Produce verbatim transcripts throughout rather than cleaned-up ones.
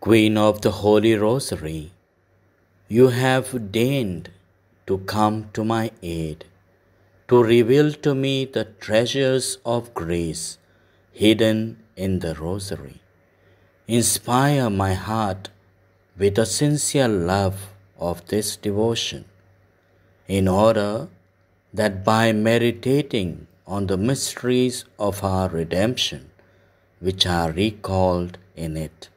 Queen of the Holy Rosary, you have deigned to come to my aid, to reveal to me the treasures of grace hidden in the Rosary. Inspire my heart with a sincere love of this devotion, in order that by meditating on the mysteries of our redemption, which are recalled in it,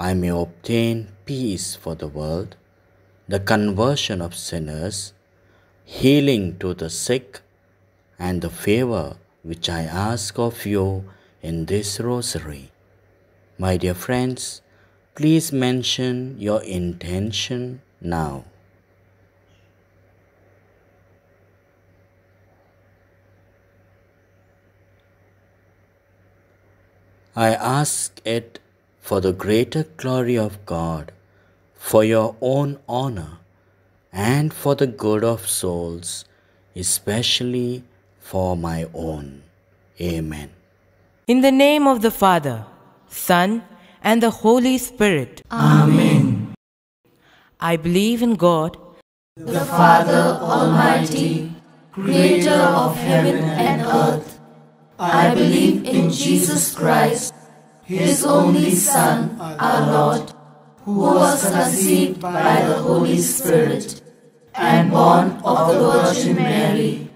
I may obtain peace for the world, the conversion of sinners, healing to the sick, and the favor which I ask of you in this Rosary. My dear friends, please mention your intention now. I ask it for the greater glory of God, for your own honor, and for the good of souls, especially for my own. Amen. In the name of the Father, Son, and the Holy Spirit. Amen. I believe in God, the Father Almighty, Creator of heaven and earth. I believe in Jesus Christ, His only Son, our Lord, who was conceived by the Holy Spirit and born of the Virgin Mary.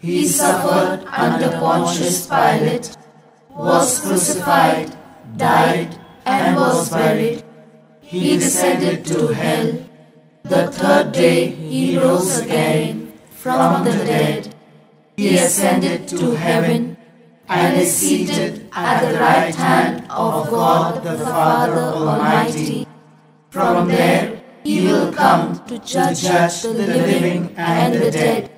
He suffered under Pontius Pilate, was crucified, died, and was buried. He descended to hell. The third day he rose again from the dead. He ascended to heaven and is seated at the right hand of God the Father Almighty. From there he will come to judge the living and the dead.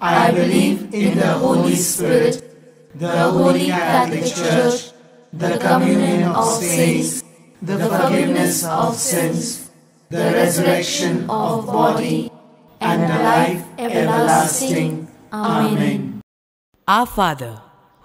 I believe in the Holy Spirit, the Holy Catholic Church, the communion of saints, the forgiveness of sins, the resurrection of body, and the life everlasting. Amen. Our Father,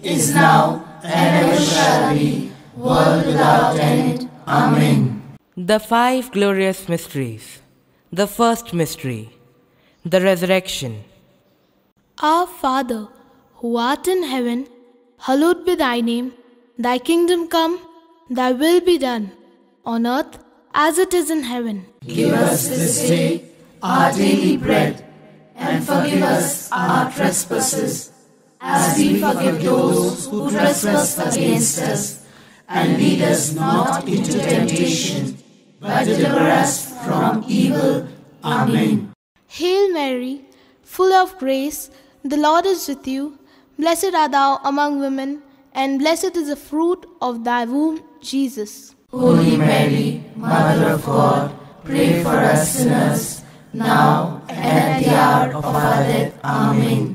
is now, and ever shall be, world without end. Amen. The five glorious mysteries. The first mystery, the Resurrection. Our Father, who art in heaven, hallowed be thy name. Thy kingdom come, thy will be done, on earth as it is in heaven. Give us this day our daily bread, and forgive us our trespasses, as we forgive those who trespass against us. And lead us not into temptation, but deliver us from evil. Amen. Hail Mary, full of grace, the Lord is with you. Blessed art thou among women, and blessed is the fruit of thy womb, Jesus. Holy Mary, Mother of God, pray for us sinners, now and at the hour of our death. Amen.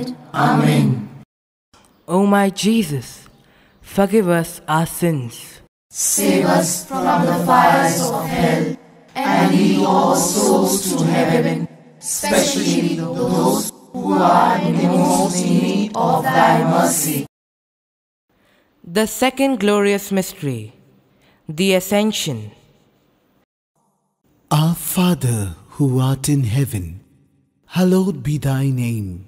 Amen. O my Jesus, forgive us our sins. Save us from the fires of hell, and lead all souls to heaven, especially those who are in the most need of thy mercy. The second glorious mystery, the Ascension. Our Father, who art in heaven, hallowed be thy name.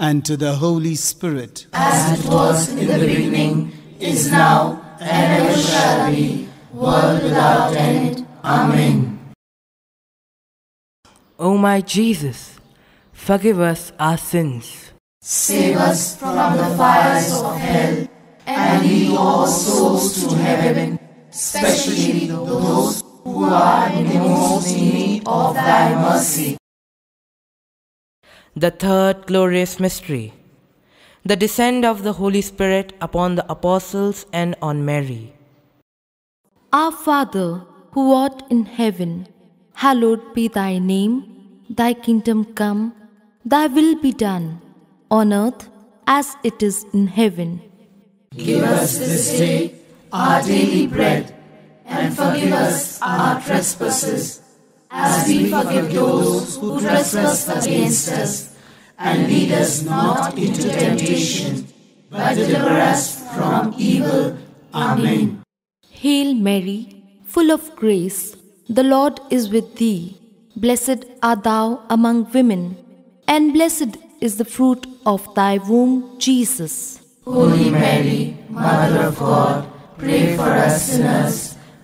and to the Holy Spirit. As it was in the beginning, is now, and ever shall be, world without end. Amen. O my Jesus, forgive us our sins. Save us from the fires of hell, and lead all souls to heaven, especially those who are in the most need of thy mercy. The third glorious mystery, the descent of the Holy Spirit upon the apostles and on Mary. Our Father, who art in heaven, hallowed be thy name. Thy kingdom come, thy will be done, on earth as it is in heaven. Give us this day our daily bread, and forgive us our trespasses, as we forgive those who trespass against us. And lead us not into temptation, but deliver us from evil. Amen. Hail Mary, full of grace, the Lord is with thee. Blessed art thou among women, and blessed is the fruit of thy womb, Jesus. Holy Mary, Mother of God, pray for us sinners,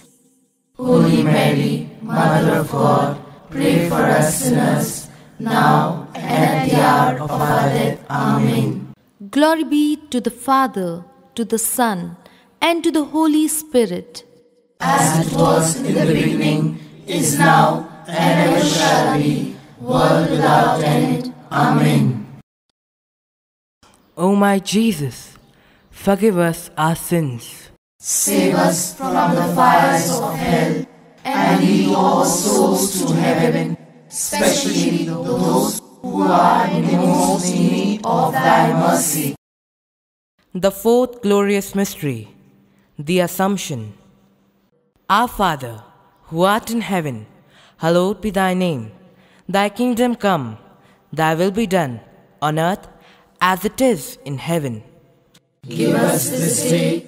Holy Mary, Mother of God, pray for us sinners, now and at the hour of our death. Amen. Glory be to the Father, to the Son, and to the Holy Spirit. As it was in the beginning, is now, and ever shall be, world without end. Amen. O my Jesus, forgive us our sins. Save us from the fires of hell, and lead all souls to heaven, especially those who are in the most need of thy mercy. The fourth glorious mystery, the Assumption. Our Father, who art in heaven, hallowed be thy name. Thy kingdom come, thy will be done, on earth as it is in heaven. Give us this day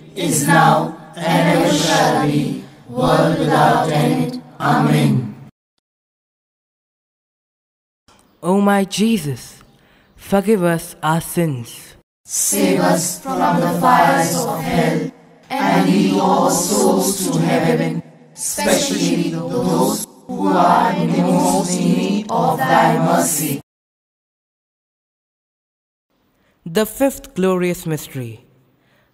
is now, and ever shall be, world without end. Amen. O my Jesus, forgive us our sins. Save us from the fires of hell, and lead all souls to heaven, especially those who are in the most need of thy mercy. The fifth glorious mystery,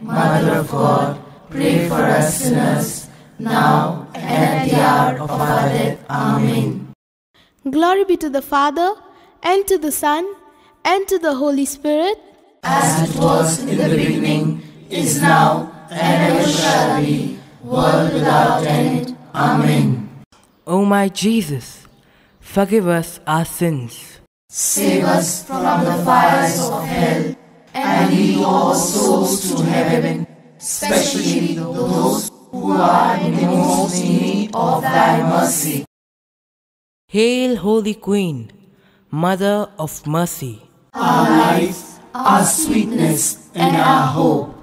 Mother of God, pray for us sinners, now and at the hour of our death. Amen. Glory be to the Father, and to the Son, and to the Holy Spirit, as it was in the beginning, is now, and ever shall be, world without end. Amen. O my Jesus, forgive us our sins. Save us from the fires of hell, and lead all souls to heaven, especially those who are in the most need of thy mercy. Hail, Holy Queen, Mother of Mercy. Our life, our sweetness, and our hope.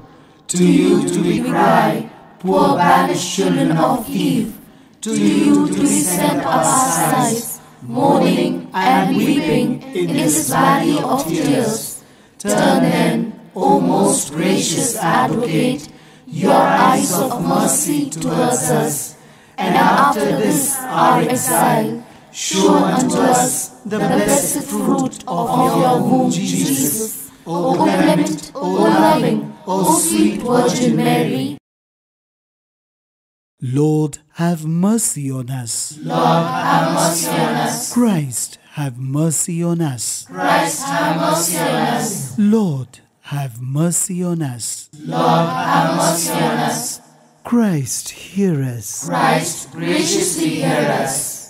To you do we cry, poor banished children of Eve. To you do we send our sighs, mourning and weeping in this valley of tears. Turn then, O most gracious Advocate, your eyes of mercy towards us, and after this our exile, show unto us the blessed fruit of your womb, Jesus. O clement, O loving, O sweet Virgin Mary. Lord, have mercy on us. Lord, have mercy on us. Christ, have mercy on us. Christ, have mercy on us. Lord, have mercy on us. Lord, have mercy on us. Christ, hear us. Christ, graciously hear us.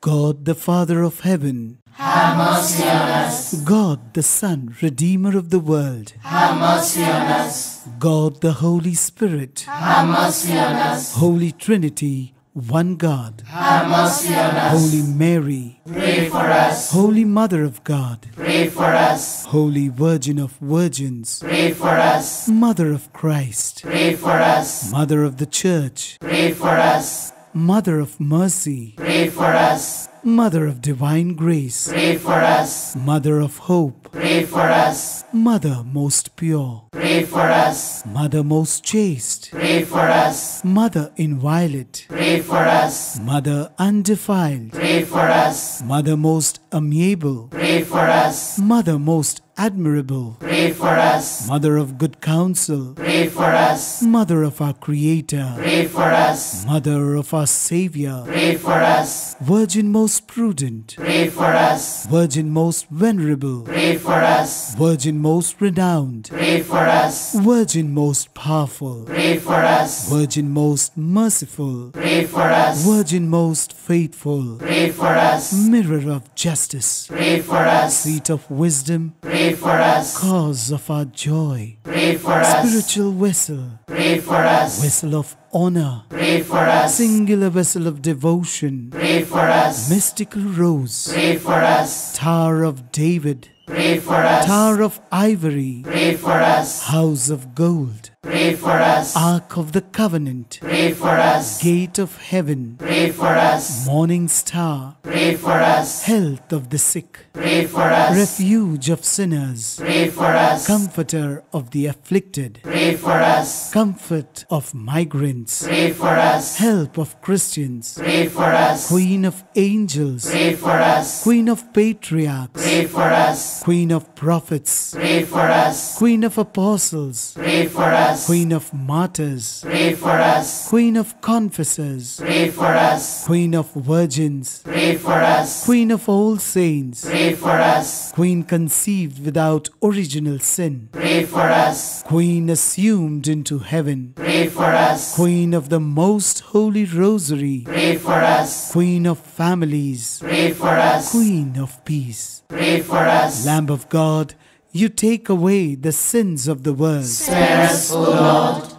God, the Father of heaven, have mercy on us. God, the Son, Redeemer of the world, have mercy on us. God, the Holy Spirit, have mercy on us. Holy Trinity, one God, have mercy on us. Holy Mary, pray for us. Holy Mother of God, pray for us. Holy Virgin of Virgins, pray for us. Mother of Christ, pray for us. Mother of the Church, pray for us. Mother of Mercy, pray for us. Mother of Divine Grace, pray for us. Mother of Hope, pray for us. Mother most pure, pray for us. Mother most chaste, pray for us. Mother inviolate, pray for us. Mother undefiled, pray for us. Mother most amiable, pray for us. Mother most admirable, pray for us. Mother of good counsel, pray for us. Mother of our Creator, pray for us. Mother of our Savior, pray for us. Virgin most prudent, pray for us. Virgin most venerable, pray for us. Virgin most renowned, pray for us. Virgin most powerful, pray for us. Virgin most merciful, pray for us. Virgin most faithful, pray for us. Mirror of justice, pray for us. Seat of wisdom, pray for us. Cause of our joy, pray for us. Spiritual vessel, pray for us. Vessel of honor, pray for us. Singular vessel of devotion, pray for us. Mystical rose, pray for us. Tower of David, pray for us. Tower of Ivory, pray for us. House of Gold, pray for us. Ark of the Covenant, pray for us. Gate of Heaven, pray for us. Morning Star, pray for us. Health of the sick, pray for us. Refuge of sinners, pray for us. Comforter of the afflicted, pray for us. Comfort of migrants, pray for us. Help of Christians, pray for us. Queen of angels, pray for us. Queen of patriarchs, pray for us. Queen of prophets, pray for us. Queen of apostles, pray for us. Queen of martyrs, pray for us. Queen of confessors, pray for us. Queen of virgins, pray for us. Queen of all saints, pray for us. Queen conceived without original sin, pray for us. Queen assumed into heaven, pray for us. Queen of the most holy rosary, pray for us. Queen of families, pray for us. Queen of peace, pray for us. Lamb of God, you take away the sins of the world. Spare us, O Lord.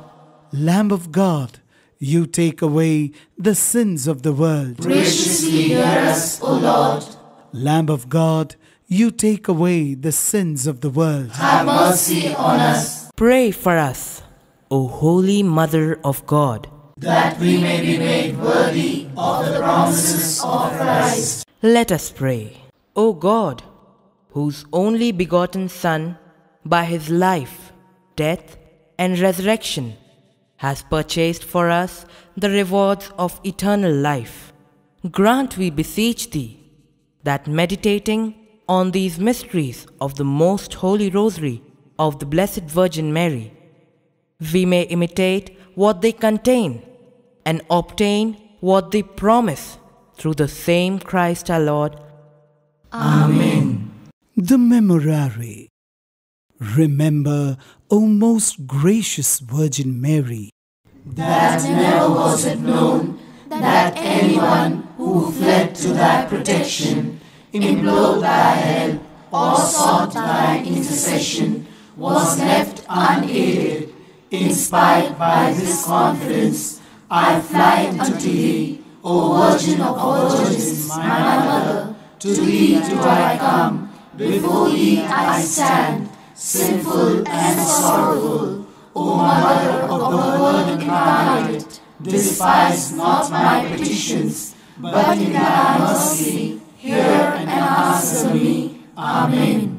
Lamb of God, you take away the sins of the world. Graciously hear us, O Lord. Lamb of God, you take away the sins of the world. Have mercy on us. Pray for us, O Holy Mother of God, that we may be made worthy of the promises of Christ. Let us pray. O God, whose only begotten Son, by his life, death, and resurrection, has purchased for us the rewards of eternal life, grant, we beseech thee, that meditating on these mysteries of the Most Holy Rosary of the Blessed Virgin Mary, we may imitate what they contain and obtain what they promise through the same Christ our Lord. Amen. The Memorare. Remember, O most gracious Virgin Mary, that never was it known that anyone who fled to thy protection, implored thy help, or sought thy intercession, was left unaided. Inspired by this confidence, I fly unto thee, O Virgin of all virgins, my mother. To thee do I come, before thee I stand, sinful and sorrowful. O Mother of the Word incarnate, despise not my petitions, but in thy mercy hear and answer me. Amen.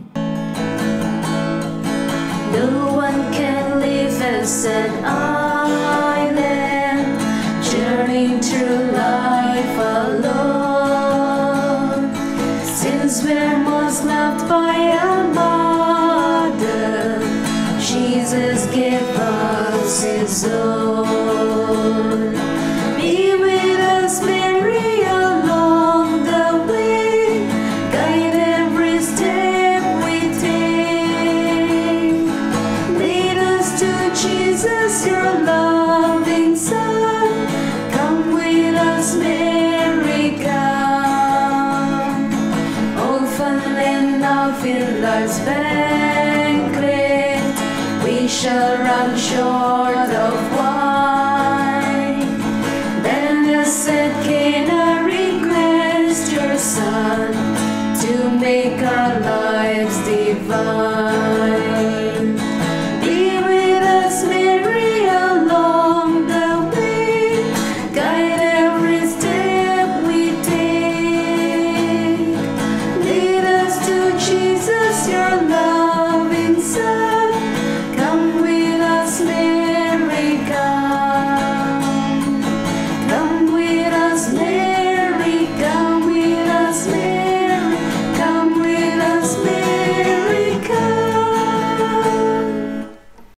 No one can live as an island, journeying through life alone. Since we're most loved by our Mother, Jesus gave us His own. Be with us, Mary, along the way. Guide every step we take. Lead us to Jesus, your loving Son. Come with us, Mary, come. Often and often life's banquet we shall run short.